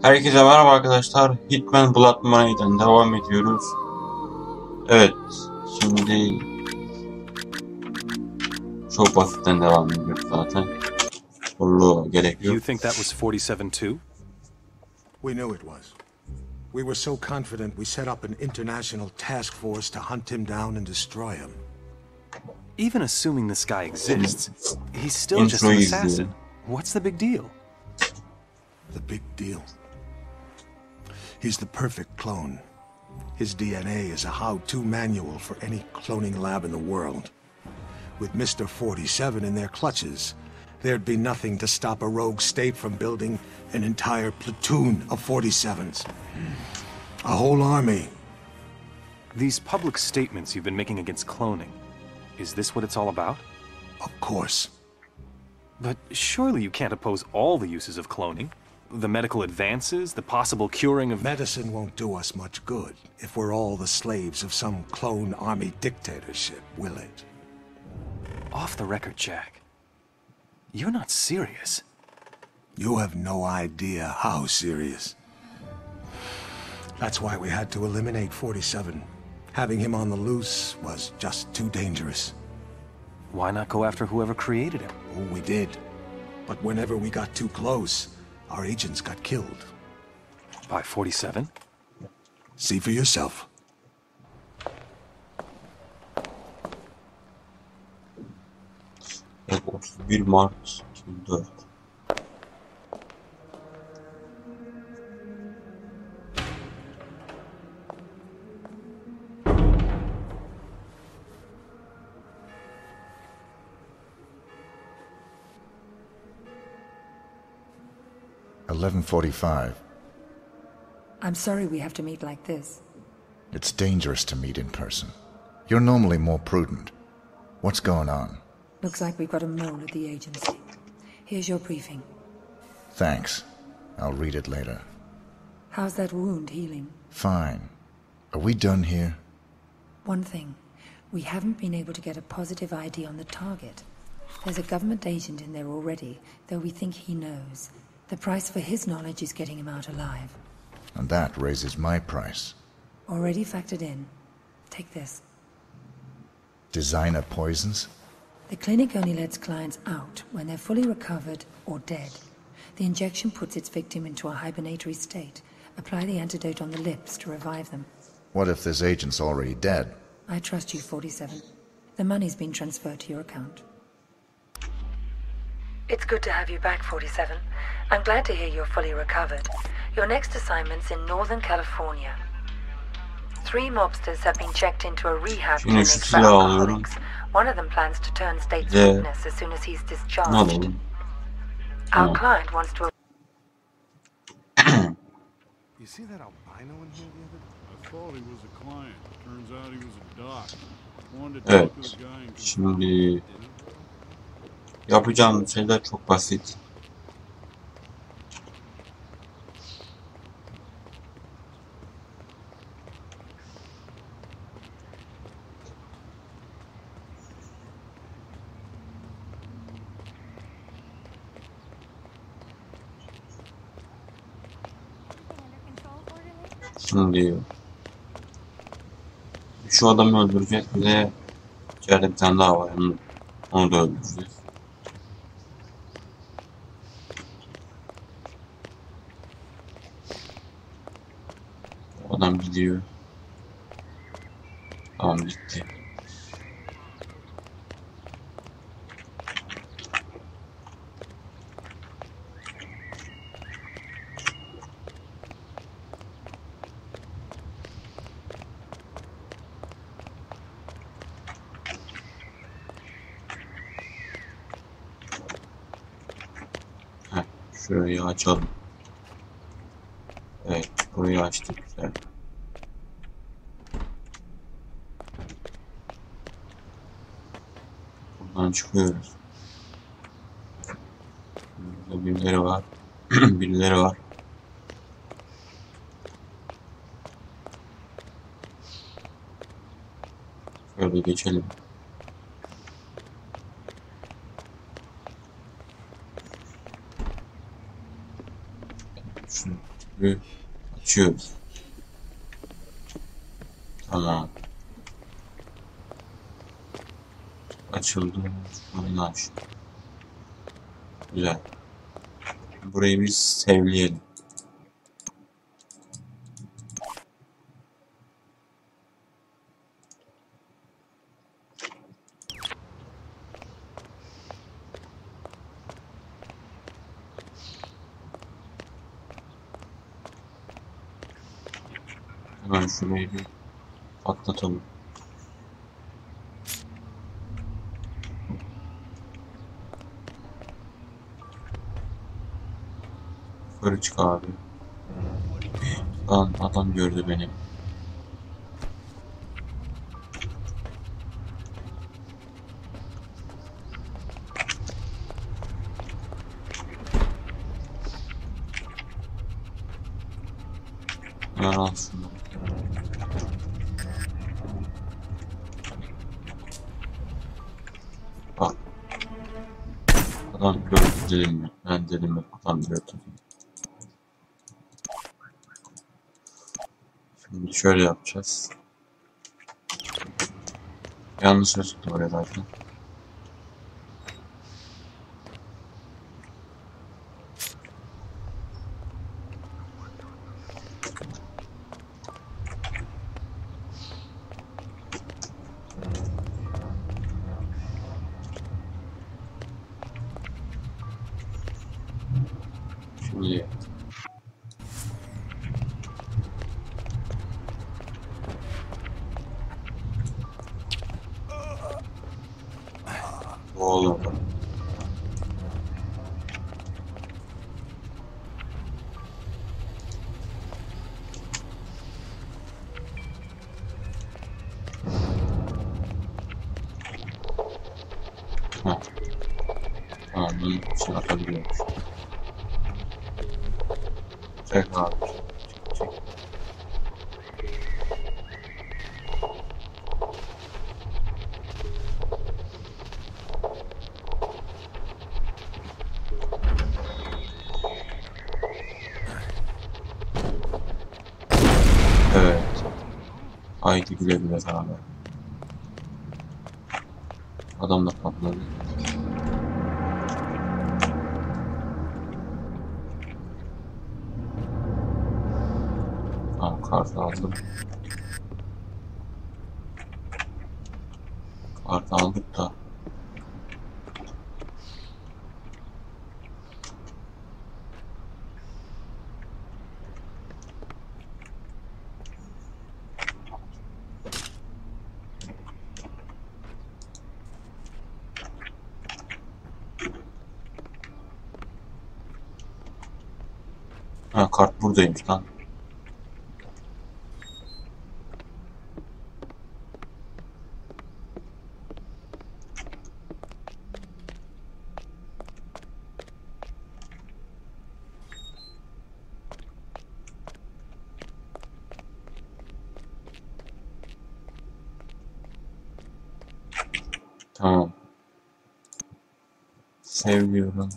Herkese merhaba arkadaşlar. Hitman Blood Money'den devam ediyoruz. Evet, şimdi çok basitten devam ediyoruz zaten. Zorluğa gerek yok. You think that was 47 too? We knew it was. We were so confident we set up an international task force to hunt him down and destroy him. Even assuming this guy exists, he's still just an assassin. What's the big deal? The big deal. He's the perfect clone. His DNA is a how-to manual for any cloning lab in the world. With Mr. 47 in their clutches, there'd be nothing to stop a rogue state from building an entire platoon of 47s. A whole army. These public statements you've been making against cloning, is this what it's all about? Of course. But surely you can't oppose all the uses of cloning. The medical advances, the possible curing of... Medicine won't do us much good if we're all the slaves of some clone army dictatorship, will it? Off the record, Jack. You're not serious. You have no idea how serious. That's why we had to eliminate 47. Having him on the loose was just too dangerous. Why not go after whoever created him? Oh, we did. But whenever we got too close, our agents got killed. By 47? See for yourself. "11:45. I'm sorry we have to meet like this. It's dangerous to meet in person. You're normally more prudent. What's going on? Looks like we've got a mole at the agency. Here's your briefing. Thanks. I'll read it later. How's that wound healing? Fine. Are we done here? One thing. We haven't been able to get a positive ID on the target. There's a government agent in there already, though we think he knows. The price for his knowledge is getting him out alive. And that raises my price. Already factored in. Take this. Designer poisons? The clinic only lets clients out when they're fully recovered or dead. The injection puts its victim into a hibernatory state. Apply the antidote on the lips to revive them. What if this agent's already dead? I trust you, 47. The money's been transferred to your account. It's good to have you back, 47. I'm glad to hear you're fully recovered. Your next assignment's in Northern California. 3 mobsters have been checked into a rehab clinic for alcoholics. One of them plans to turn state's witness as soon as he's discharged. Our client wants to... You see that albino in here the other day? I thought he was a client. Turns out he was a doc. Wanted to talk to the guy and... Şimdi... Yapacağım şeyler çok basit. Şunu diyor. Şu adamı öldürecek, bir de içeride bir tane daha var. Onu da öldüreceğiz. Adam gidiyor. Tamam, gitti. Şurayı açalım. Evet, burayı açtık. Güzel. Buradan çıkıyoruz. Burada birileri var. Birileri var. Şöyle geçelim. Shoot. Tamam. Açıldı. Bunu aç. Güzel. Burayı biz sevleyelim. Hemen şurayı bir atlatalım. Yukarı çık abi. Lan adam gördü beni. Bak. Adam gördü dedim mi? Ben dedim mi? Adam gördü. Şimdi şöyle yapacağız. Yanlış tuttum oraya zaten. Şimdi oğlum. Ha. Tamam, bunu içine atabiliyormuş. Çek abi. Çek. Haydi güle güle abi. Adam da patladı. Tamam, kartı aldım. Kartı aldık da. Ha, kart buradaymış lan. Tamam. Seviyorum.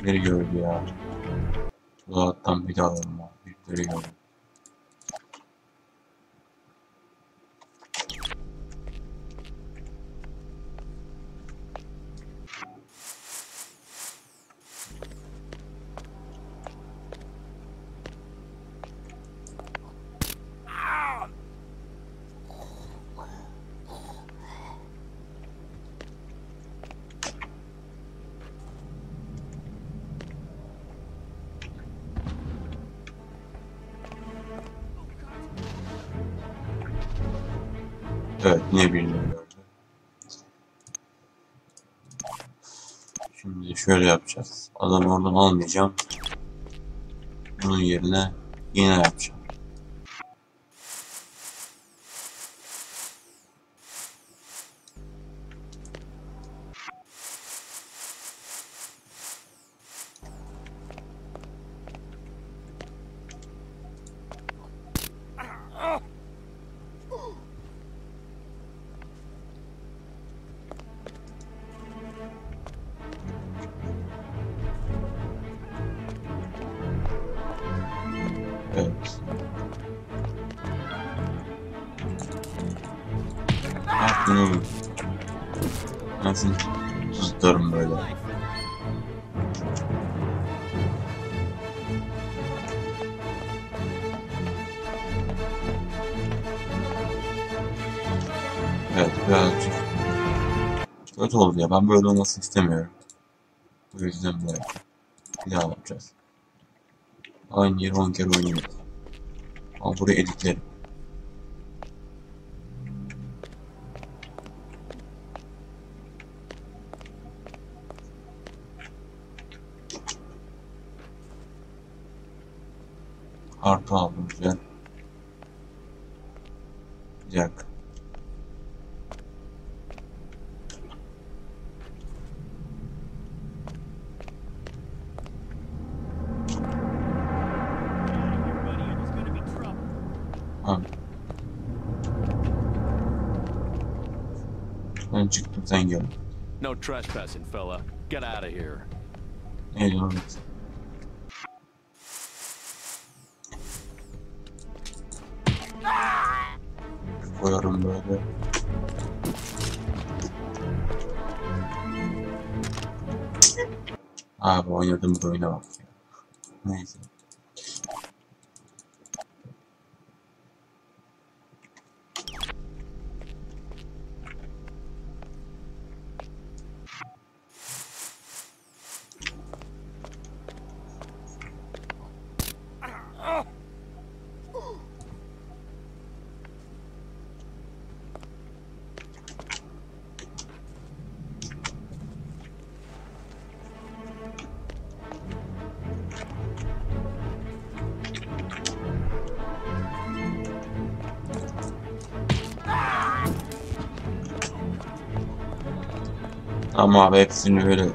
Biri gördü ya. Kulağıttan bir daha alınma. Biri gördü. Evet, niye birini gördü? Şimdi şöyle yapacağız. Adamı oradan almayacağım. Bunun yerine being an option. Nothing. Just got him right there. Evet, kötü oldu ya. Ben böyle olmasını istemiyorum. Bu yüzden böyle. Bir daha yapacağız. Aynı yeri 10 kere oynayalım. Ama burayı editleyelim. Artı aldım, güzel. Jack. Ben çıktım, sen gel. No trespassing, fella. Get out of here. Evet. Koyarım böyle. Abi oynadım bu oyuna bak ya. Neyse. Ama abi hepsini böyle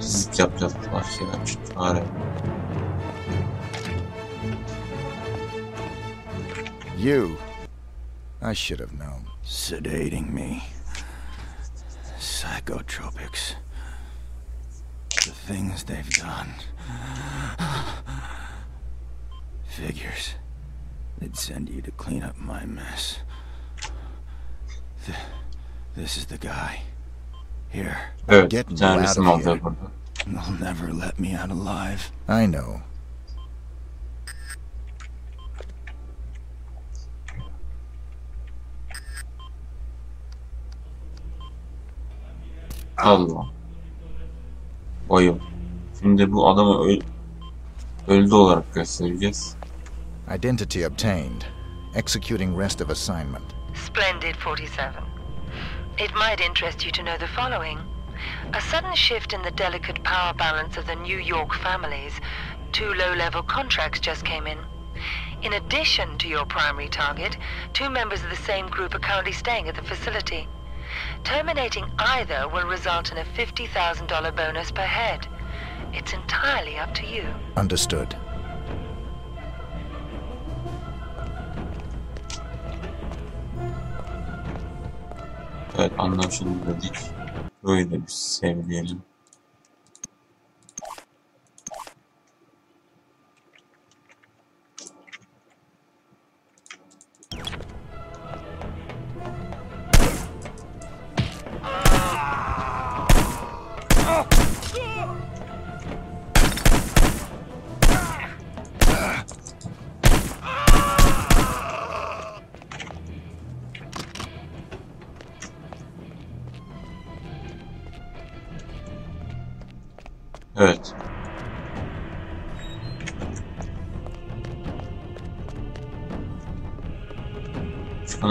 zıp yapacağız. Başlayalım şu tarih. You. I should have known. Sedating me. Psychotropics. The things they've done. Figures. They'd send you to clean up my mess. This is the guy. Here, get me out of here. They'll never let me out alive. I know. Allah. Bayım. Şimdi bu adamı öldü olarak göstereceğiz. Identity obtained. Executing rest of assignment. Splendid 47. It might interest you to know the following. A sudden shift in the delicate power balance of the New York families. 2 low-level contracts just came in. In addition to your primary target, 2 members of the same group are currently staying at the facility. Terminating either will result in a $50,000 bonus per head. It's entirely up to you. Understood. Evet, anlaşıldı dedik. Böyle bir sevleyelim. Evet. Çıkın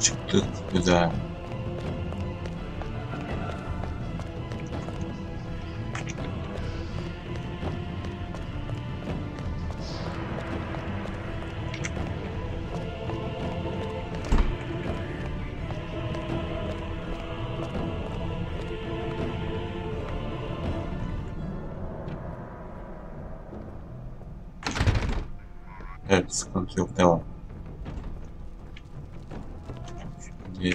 Çıktık güzel. Evet, sıkıntı yok, devam. Şimdi...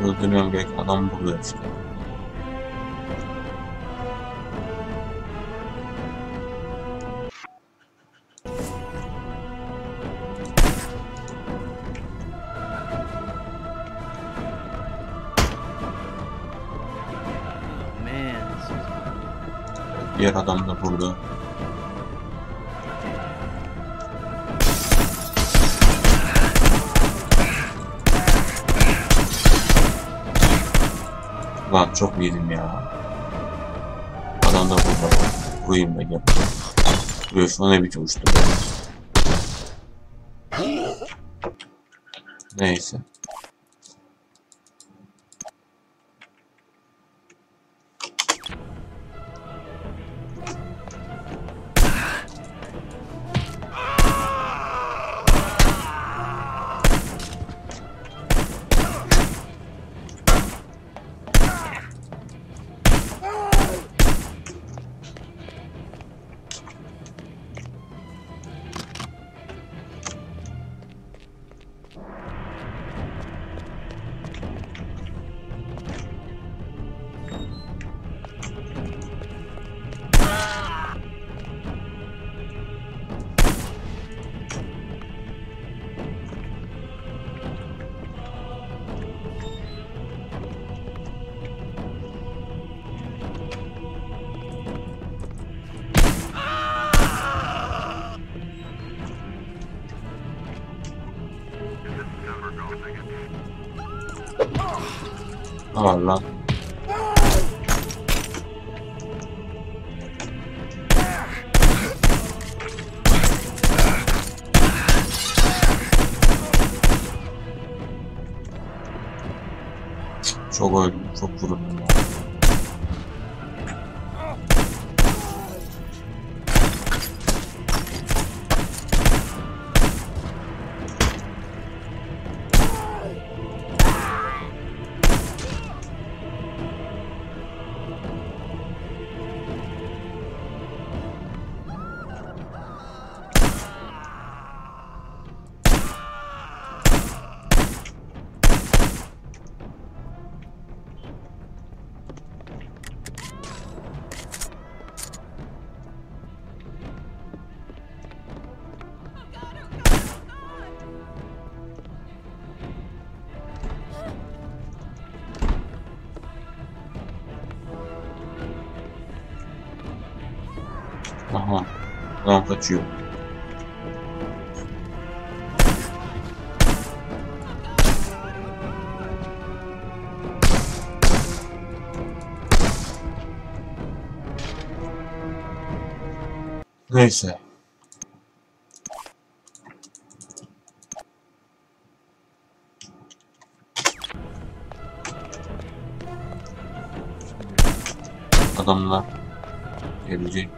Öldürmem gerek, adam burada işte. Diğer adam da burada. Lan çok yedim ya. Adam da burada. Vurayım da gel. Görüşme ne biçim uçtu. Neyse. Aman lan. Çok öldüm, çok vuruldum ya. Aha, adam kaçıyor. Neyse. Adamlar gelecek.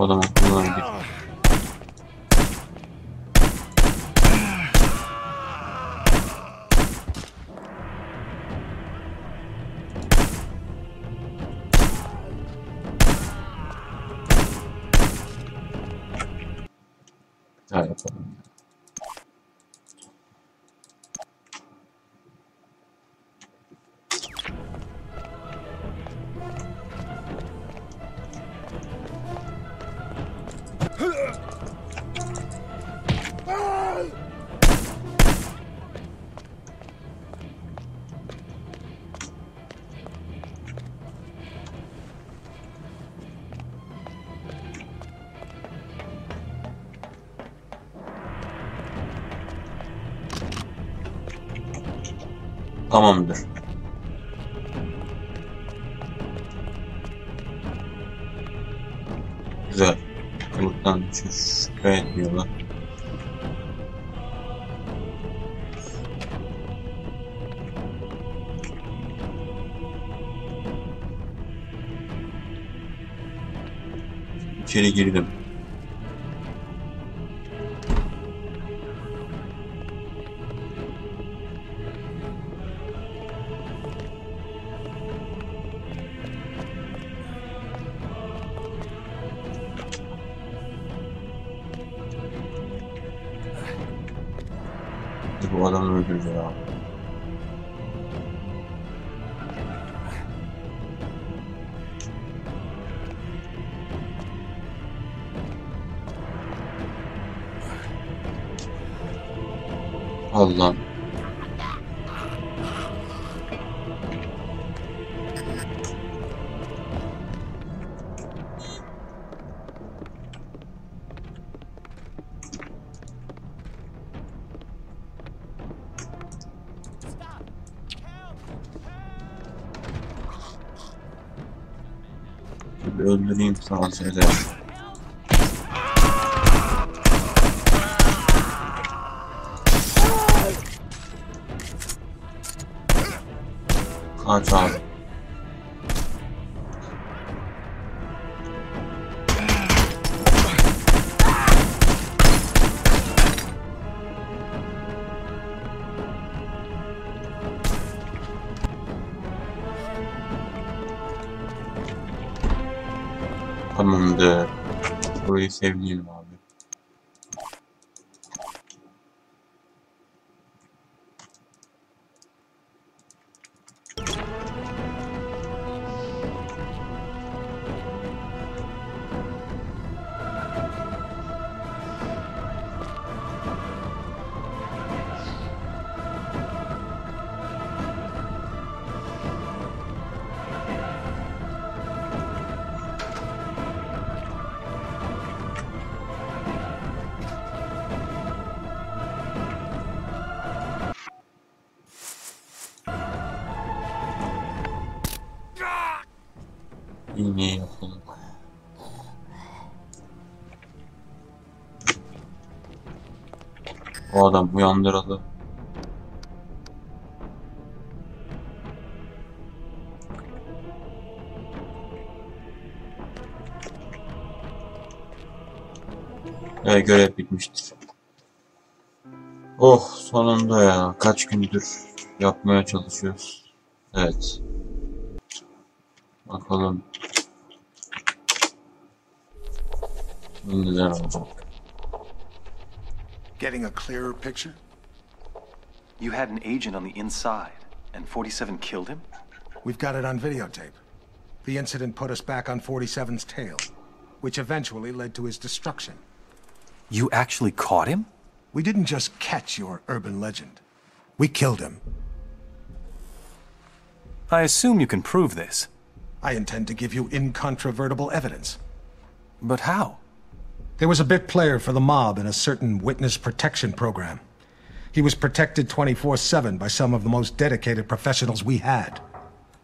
Adam akıllarına gitti. item. Tamamdır. Güzel. Kılıktan şüphe etmiyorlar. İçeri girdim. Bu adamı öldüreceğim abi. Allah'ım. Öldüreyim sana şeyleri. Kaç abi. Tamamdır. Burayı sevmeyelim abi. İğneyi yapalım. O adam uyandırıldı. Evet, görev bitmiştir. Oh, sonunda ya. Kaç gündür yapmaya çalışıyoruz. Evet. Bakalım. Getting a clearer picture? You had an agent on the inside, and 47 killed him? We've got it on videotape. The incident put us back on 47's tail, which eventually led to his destruction. You actually caught him? We didn't just catch your urban legend. We killed him. I assume you can prove this. I intend to give you incontrovertible evidence. But how? There was a bit player for the mob in a certain witness protection program. He was protected 24/7 by some of the most dedicated professionals we had.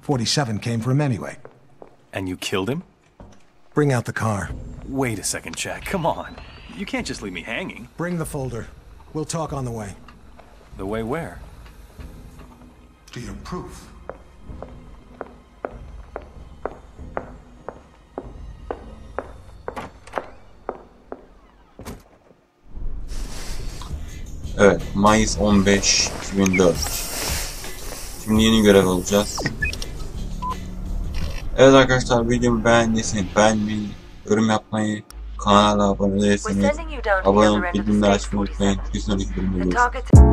47 came for him anyway. And you killed him? Bring out the car. Wait a second, Jack. Come on. You can't just leave me hanging. Bring the folder. We'll talk on the way. The way where? To your proof. Evet, Mayıs 15, 2004. Şimdi yeni görev alacağız. Evet arkadaşlar, videomu beğendiyseniz beğenmeyi, yorum yapmayı, kanala abone değilseniz abone olup bildirimleri açmayı unutmayın. Bir sonraki bölümde görüşürüz.